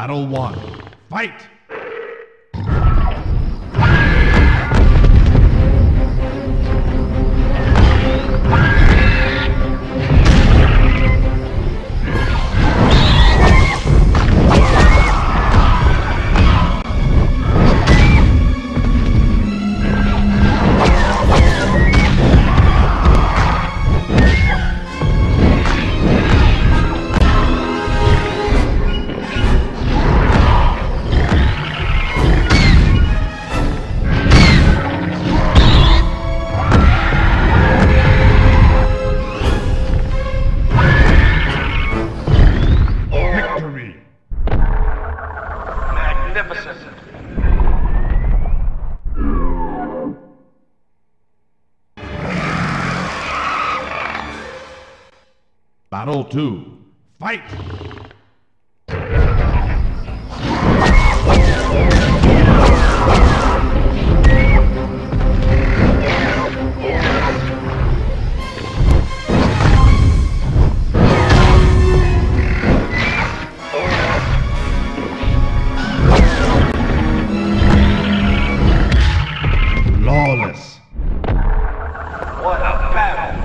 Battle 1. Fight! Battle 2. Fight! Lawless. What a battle!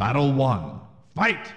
Battle 1. Fight!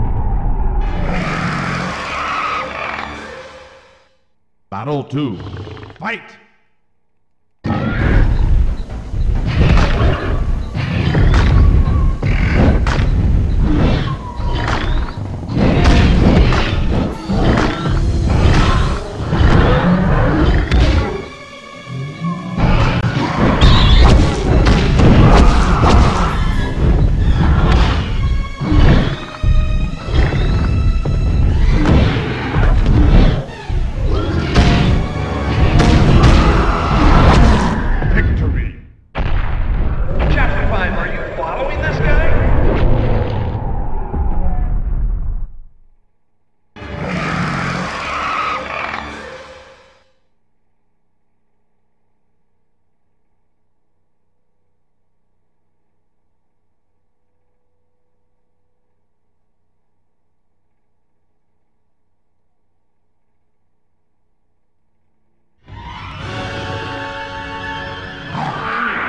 Battle 2.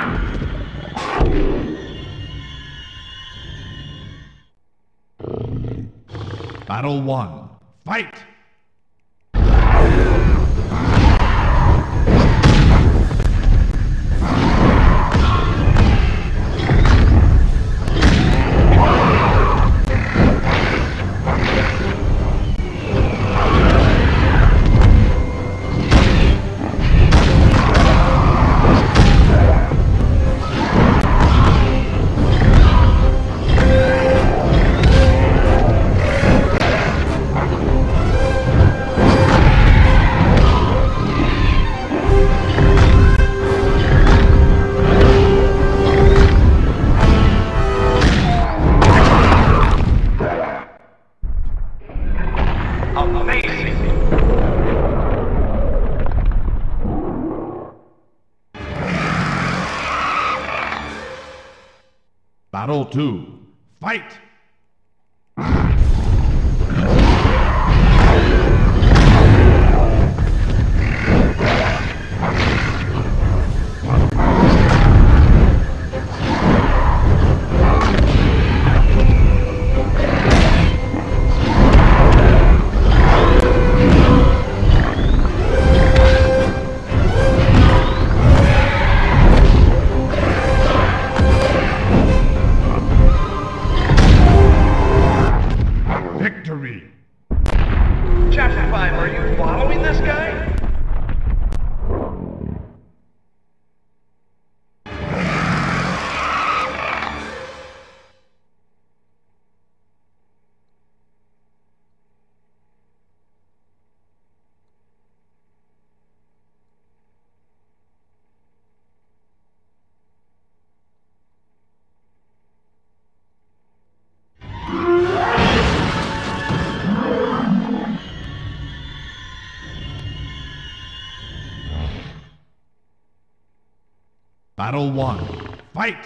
Fight! Battle 1. Fight! Battle 2. Fight! Battle 1. Fight!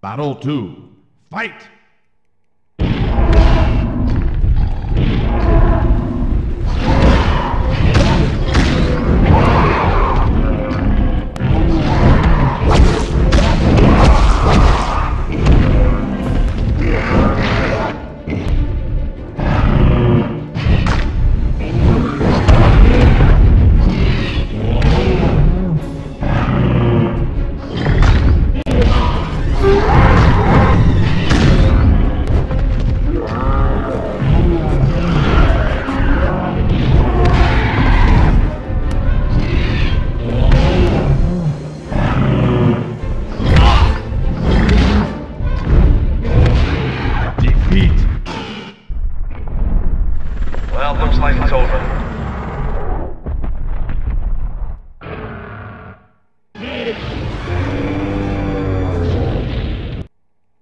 Battle 2. Fight!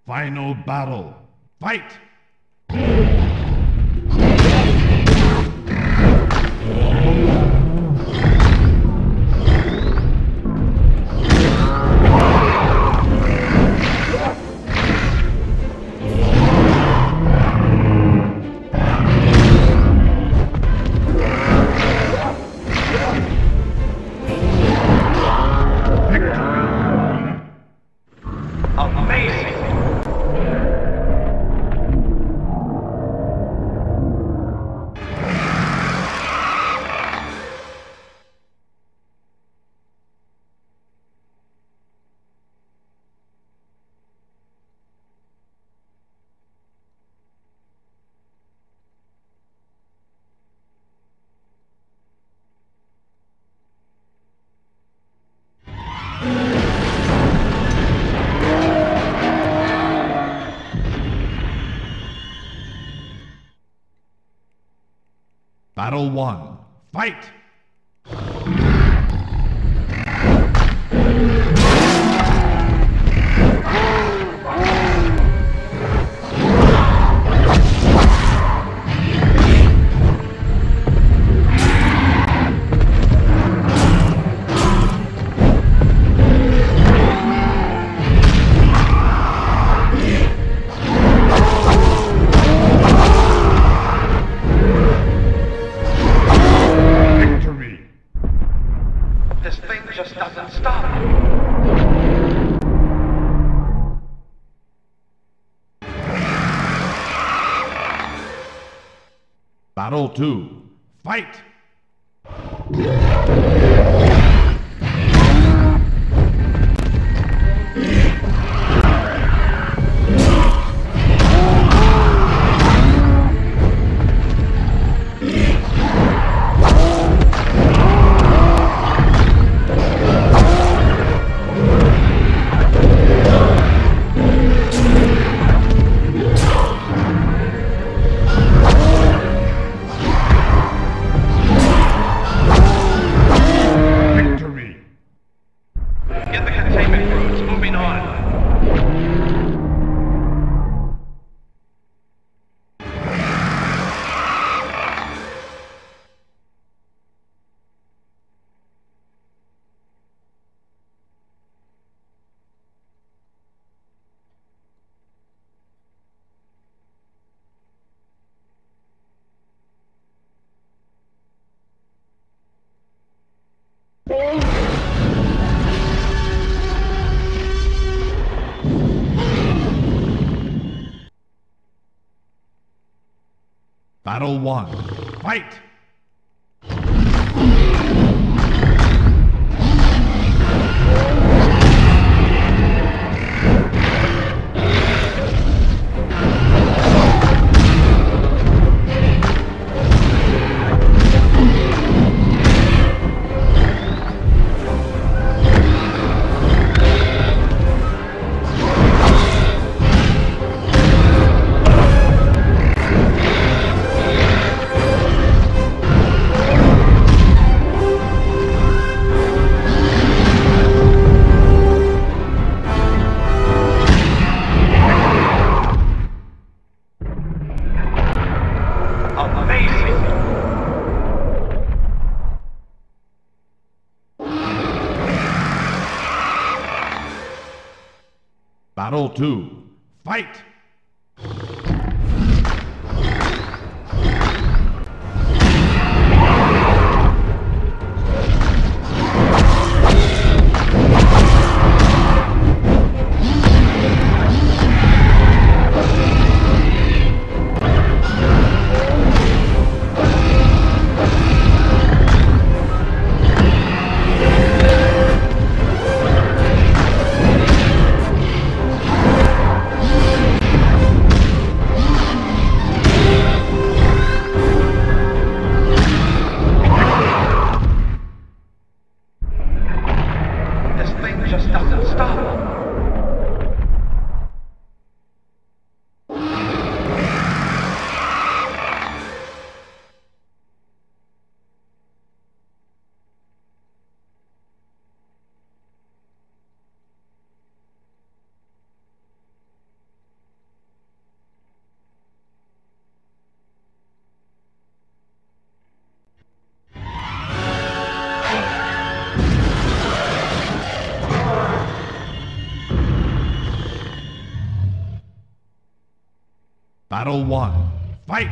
Final battle. Fight! Battle 1. Fight! Battle 2. Fight! Battle 1. Fight! Battle 2. Fight! Battle 1. Fight!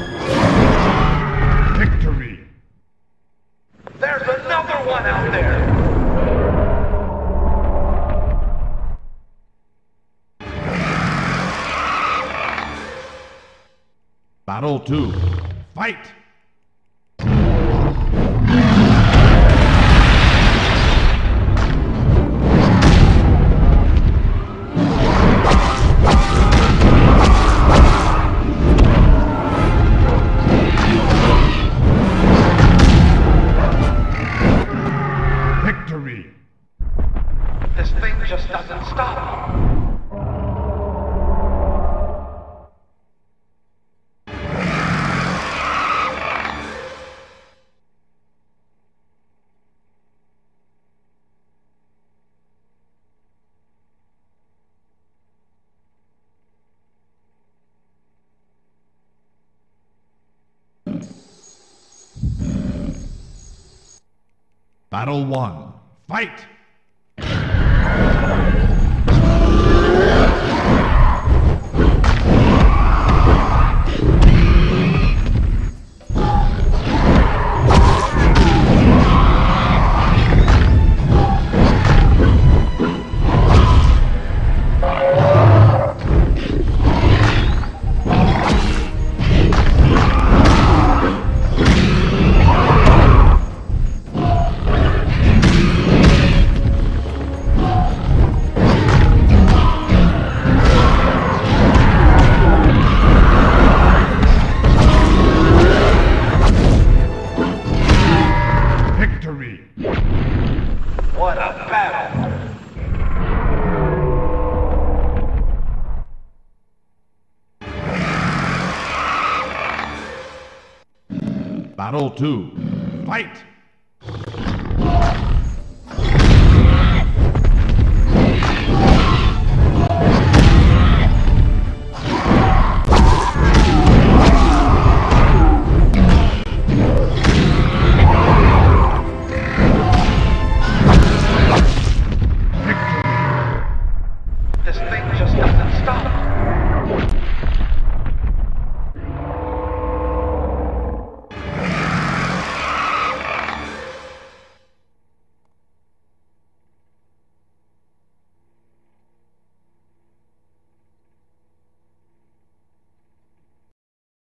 Battle 2. Fight! Victory! This thing just doesn't stop. Battle 1. Fight! Battle 2. Fight!